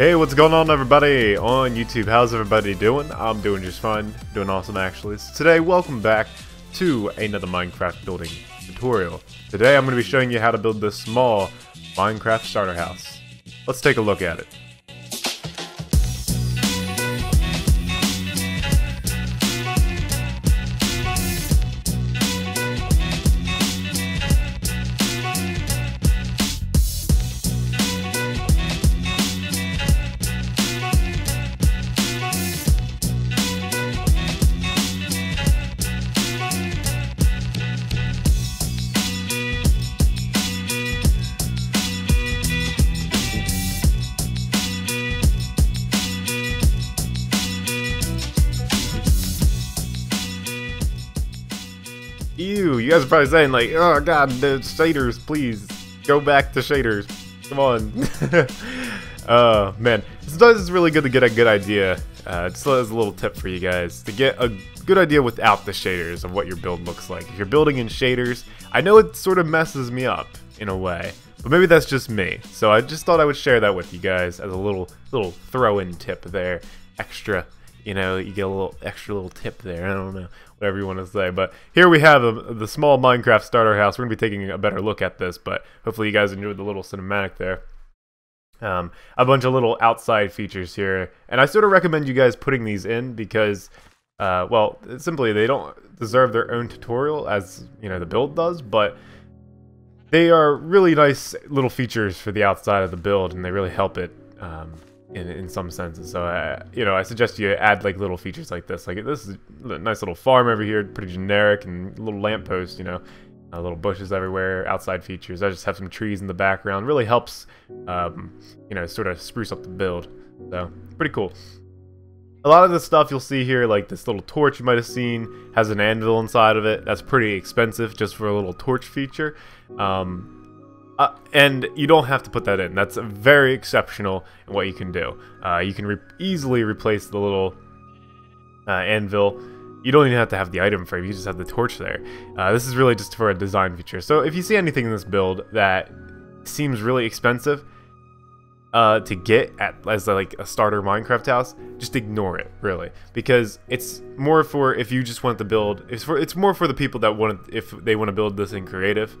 Hey, what's going on everybody on YouTube? How's everybody doing? I'm doing just fine. Doing awesome actually. So today, welcome back to another Minecraft building tutorial. Today I'm going to be showing you how to build this small Minecraft starter house. Let's take a look at it. Ew, you guys are probably saying like, oh god, the shaders, please go back to shaders, come on. Man, sometimes it's really good to get a good idea, just as a little tip for you guys, to get a good idea without the shaders of what your build looks like. If you're building in shaders, I know it sort of messes me up in a way, but maybe that's just me, so I just thought I would share that with you guys as a little throw-in tip there, extra. You know, you get a little extra little tip there. I don't know, whatever you want to say. But here we have the small Minecraft starter house. We're going to be taking a better look at this, but hopefully you guys enjoyed the little cinematic there. A bunch of little outside features here. And I sort of recommend you guys putting these in because, well, simply they don't deserve their own tutorial as, you know, the build does, but they are really nice little features for the outside of the build, and they really help it. In some senses, so you know, I suggest you add like little features like this. Like this is a nice little farm over here, pretty generic, and little lamppost, you know, little bushes everywhere, outside features. I just have some trees in the background. Really helps, you know, sort of spruce up the build. So pretty cool. A lot of the stuff you'll see here, like this little torch you might have seen, has an anvil inside of it. That's pretty expensive just for a little torch feature. And you don't have to put that in. That's very exceptional in what you can do. You can easily replace the little anvil. You don't even have to have the item frame. You just have the torch there. This is really just for a design feature. So if you see anything in this build that seems really expensive to get as like a starter Minecraft house, just ignore it, really, because it's more for if you just want to build. It's more for the people that want to, if they want to build this in creative.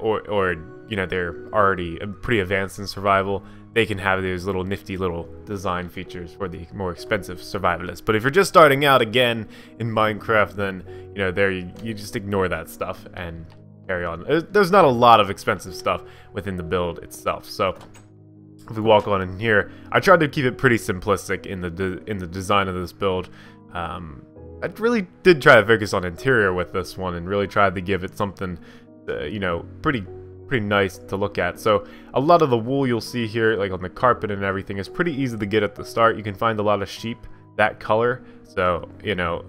Or you know, they're already pretty advanced in survival. They can have those little nifty little design features for the more expensive survivalists. But if you're just starting out again in Minecraft, then you know, there you just ignore that stuff and carry on. There's not a lot of expensive stuff within the build itself. So if we walk on in here, I tried to keep it pretty simplistic in the design of this build. I really did try to focus on interior with this one and really tried to give it something. You know, pretty nice to look at. So a lot of the wool you'll see here, like on the carpet and everything, is pretty easy to get at the start. You can find a lot of sheep that color, so you know,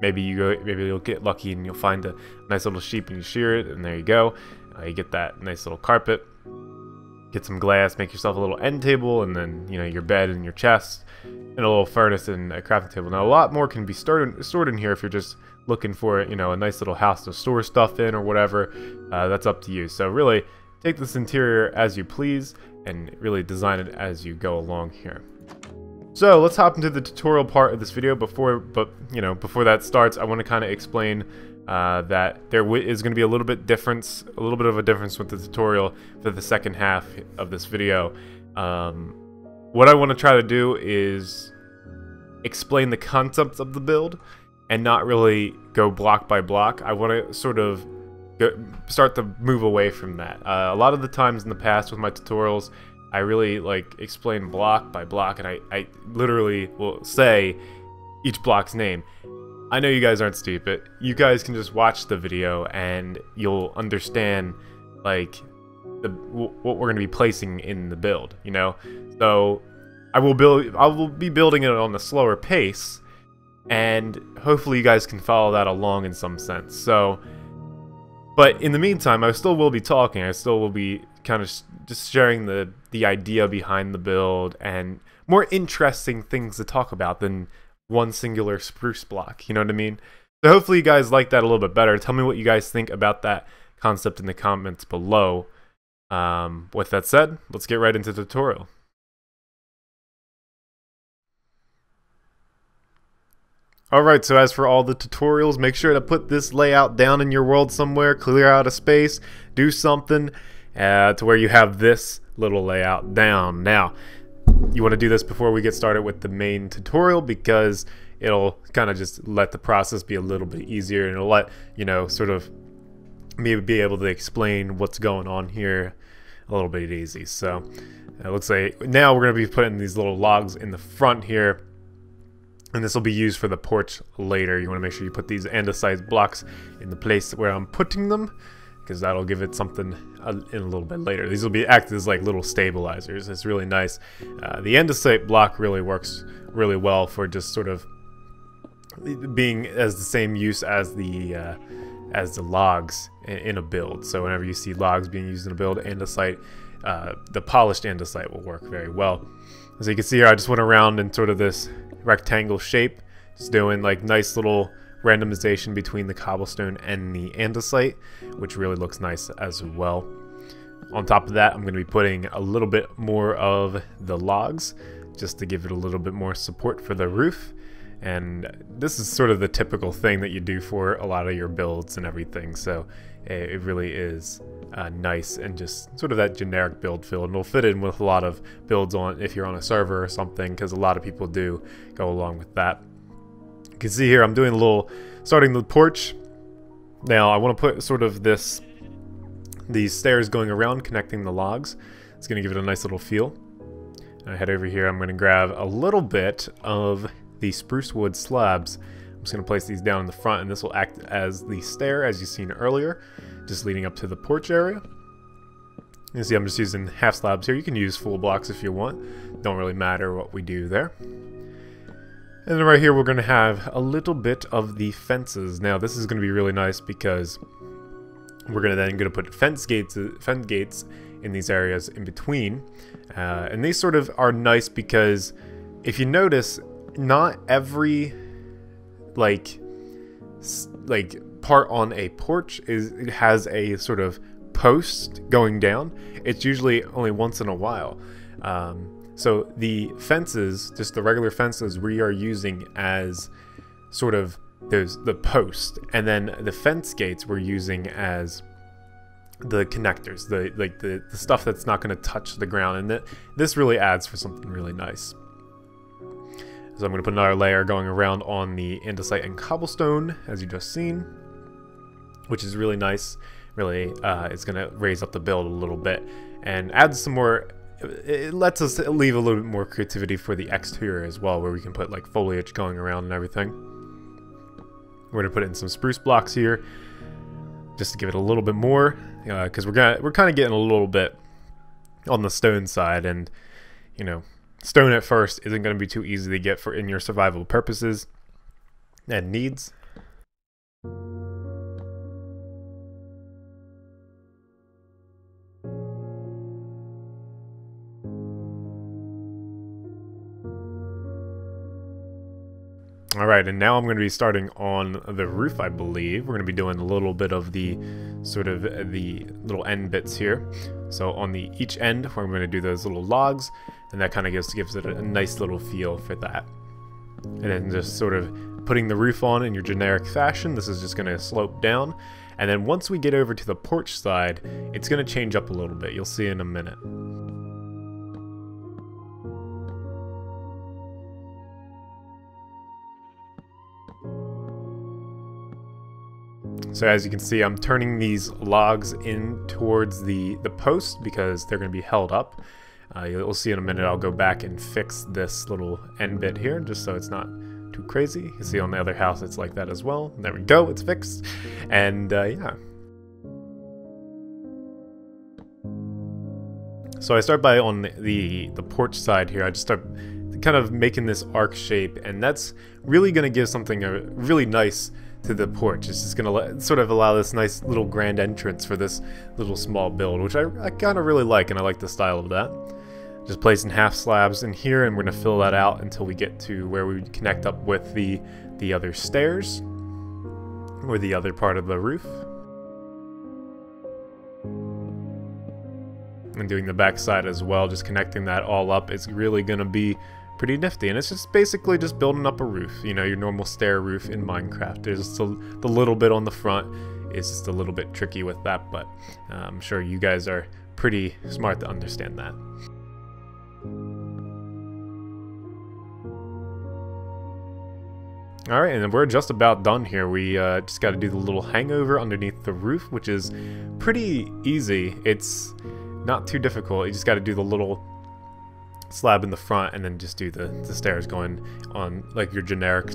maybe you'll get lucky and you'll find a nice little sheep and you shear it, and there you go. You get that nice little carpet. Get some glass, make yourself a little end table, and then you know, your bed and your chest, and a little furnace and a crafting table. Now a lot more can be stored in here if you're just looking for, you know, a nice little house to store stuff in or whatever. That's up to you. So really, take this interior as you please and really design it as you go along here. So let's hop into the tutorial part of this video. Before that starts, I want to kind of explain that there is going to be a little bit of a difference with the tutorial for the second half of this video. What I want to try to do is explain the concepts of the build and not really go block by block. I want to sort of start to move away from that. A lot of the times in the past with my tutorials, I really like explain block by block, and I literally will say each block's name. I know you guys aren't stupid. You guys can just watch the video and you'll understand like what we're going to be placing in the build, you know? So I will be building it on a slower pace, and hopefully you guys can follow that along in some sense. So, but in the meantime, I still will be talking. I still will be kind of just sharing the idea behind the build and more interesting things to talk about than one singular spruce block, you know what I mean? So hopefully you guys like that a little bit better. Tell me what you guys think about that concept in the comments below. With that said, let's get right into the tutorial. Alright, so as for all the tutorials, make sure to put this layout down in your world somewhere, clear out a space, do something to where you have this little layout down. Now, you want to do this before we get started with the main tutorial because it'll kind of just let the process be a little bit easier, and it'll let, you know, sort of me be able to explain what's going on here a little bit easy. So it looks like now we're going to be putting these little logs in the front here. And this will be used for the porch later. You want to make sure you put these andesite blocks in the place where I'm putting them, because that'll give it something in a little bit later. These will be act as like little stabilizers. It's really nice. The andesite block really works really well for just sort of being as the same use as the logs in a build. So whenever you see logs being used in a build, andesite, the polished andesite will work very well. As you can see here, I just went around in sort of this rectangle shape, just doing like nice little randomization between the cobblestone and the andesite, which really looks nice as well. On top of that, I'm going to be putting a little bit more of the logs just to give it a little bit more support for the roof. And this is sort of the typical thing that you do for a lot of your builds and everything, so it really is nice and just sort of that generic build feel, and it'll fit in with a lot of builds on if you're on a server or something, because a lot of people do go along with that. You can see here I'm doing a little starting the porch. Now I want to put sort of these stairs going around connecting the logs. It's going to give it a nice little feel. I head over here. I'm going to grab a little bit of the spruce wood slabs. I'm just going to place these down in the front, and this will act as the stair, as you've seen earlier, just leading up to the porch area. You see I'm just using half slabs here. You can use full blocks if you want. Don't really matter what we do there. And then right here we're going to have a little bit of the fences. Now this is going to be really nice because we're going to then put fence gates in these areas in between. And these sort of are nice because if you notice, not every like part on a porch has a sort of post going down. It's usually only once in a while. So the fences, just the regular fences, we are using as sort of the post, and then the fence gates we're using as the connectors, the stuff that's not going to touch the ground, and this really adds for something really nice. So I'm going to put another layer going around on the andesite and cobblestone, as you just seen, which is really nice. Really, it's going to raise up the build a little bit and add some more. It lets us leave a little bit more creativity for the exterior as well, where we can put like foliage going around and everything. We're going to put in some spruce blocks here, just to give it a little bit more, because we're kind of getting a little bit on the stone side, and you know, stone at first isn't going to be too easy to get for in your survival purposes and needs. Alright, and now I'm going to be starting on the roof, I believe. We're going to be doing a little bit of the sort of the little end bits here. So on each end, we're going to do those little logs, and that kind of gives it a nice little feel for that. And then just sort of putting the roof on in your generic fashion. This is just going to slope down. And then once we get over to the porch side, it's going to change up a little bit. You'll see in a minute. So as you can see, I'm turning these logs in towards the post because they're going to be held up. You'll see in a minute I'll go back and fix this little end bit here just so it's not too crazy. You see on the other house it's like that as well. There we go, it's fixed. And yeah. So I start by on the porch side here. I just start kind of making this arc shape, and that's really going to give something really nice to the porch. It's just going to sort of allow this nice little grand entrance for this little small build, which I kind of really like, and I like the style of that. Just placing half slabs in here, and we're going to fill that out until we get to where we connect up with the other stairs or the other part of the roof. And doing the back side as well, just connecting that all up. It's really going to be pretty nifty. And it's just basically just building up a roof, you know, your normal stair roof in Minecraft. There's just the little bit on the front is just a little bit tricky with that, but I'm sure you guys are pretty smart to understand that. Alright, and we're just about done here. We just got to do the little hangover underneath the roof, which is pretty easy. It's not too difficult. You just got to do the little slab in the front and then just do the stairs going on like your generic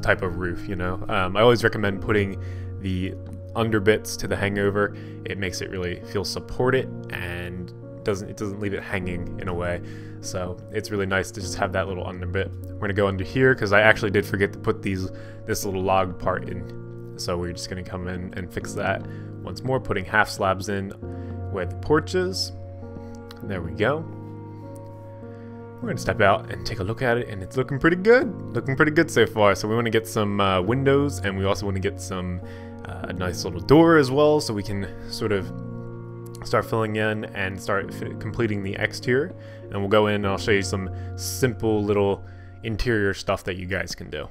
type of roof, you know. I always recommend putting the under bits to the hangover. It makes it really feel supported and it doesn't leave it hanging in a way, so it's really nice to just have that little under bit. We're gonna go under here because I actually did forget to put this little log part in, so we're just gonna come in and fix that once more, putting half slabs in where the porch is. There we go. We're gonna step out and take a look at it, and it's looking pretty good. Looking pretty good so far. So we want to get some windows, and we also want to get some a nice little door as well, so we can sort of start filling in and start completing the exterior. And we'll go in and I'll show you some simple little interior stuff that you guys can do.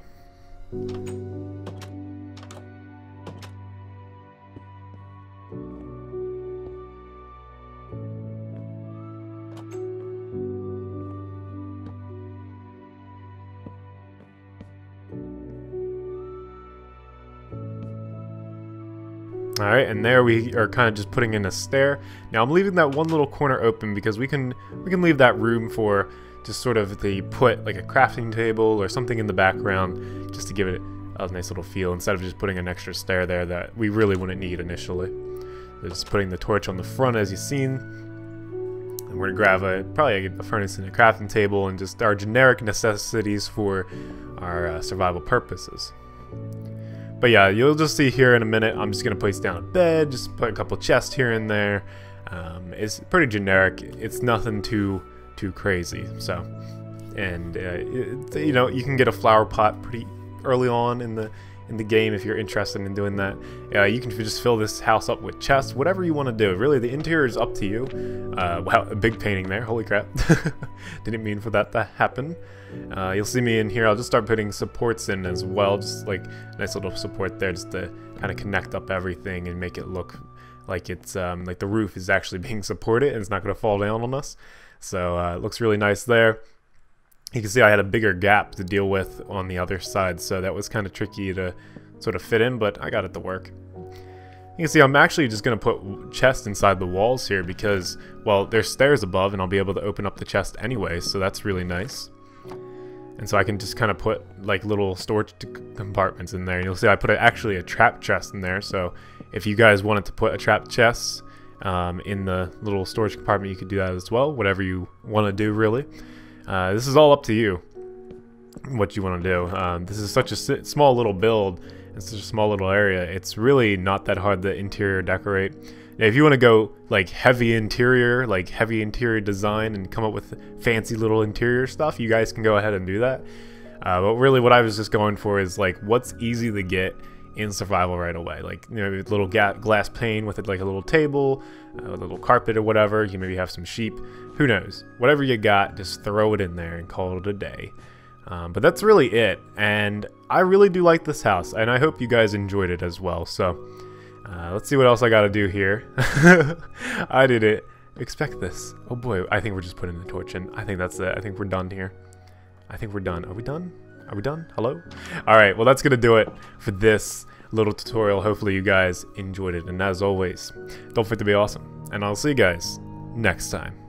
Alright, and there we are kind of just putting in a stair. Now I'm leaving that one little corner open because we can leave that room for just sort of put like a crafting table or something in the background just to give it a nice little feel instead of just putting an extra stair there that we really wouldn't need initially. So just putting the torch on the front as you've seen. And we're going to grab probably a furnace and a crafting table and just our generic necessities for our survival purposes. But yeah, you'll just see here in a minute, I'm just going to place down a bed, just put a couple chests here and there. It's pretty generic, it's nothing too crazy. So, and you know, you can get a flower pot pretty early on in the game if you're interested in doing that. You can just fill this house up with chests, whatever you want to do. Really, the interior is up to you. Wow, a big painting there, holy crap. Didn't mean for that to happen. You'll see me in here, I'll just start putting supports in as well, just like a nice little support there just to kind of connect up everything and make it look like it's like the roof is actually being supported and it's not going to fall down on us. So it looks really nice there. You can see I had a bigger gap to deal with on the other side, so that was kind of tricky to sort of fit in, but I got it to work. You can see I'm actually just going to put chests inside the walls here because, well, there's stairs above and I'll be able to open up the chest anyway, so that's really nice. And so I can just kind of put like little storage compartments in there. You'll see I put actually a trap chest in there. So if you guys wanted to put a trap chest in the little storage compartment, you could do that as well. Whatever you want to do, really. This is all up to you what you want to do. This is such a small little build. It's such a small little area. It's really not that hard to interior decorate. Now, if you want to go like heavy interior design and come up with fancy little interior stuff, you guys can go ahead and do that. But really what I was just going for is like what's easy to get in survival right away. Like, you know, a little glass pane with like a little table, a little carpet or whatever. You maybe have some sheep. Who knows? Whatever you got, just throw it in there and call it a day. But that's really it. And I really do like this house, and I hope you guys enjoyed it as well. So let's see what else I gotta do here. I didn't expect this. Oh boy, I think we're just putting the torch in. I think that's it. I think we're done here. I think we're done. Are we done? Are we done? Hello? Alright, well that's gonna do it for this little tutorial. Hopefully you guys enjoyed it. And as always, don't forget to be awesome. And I'll see you guys next time.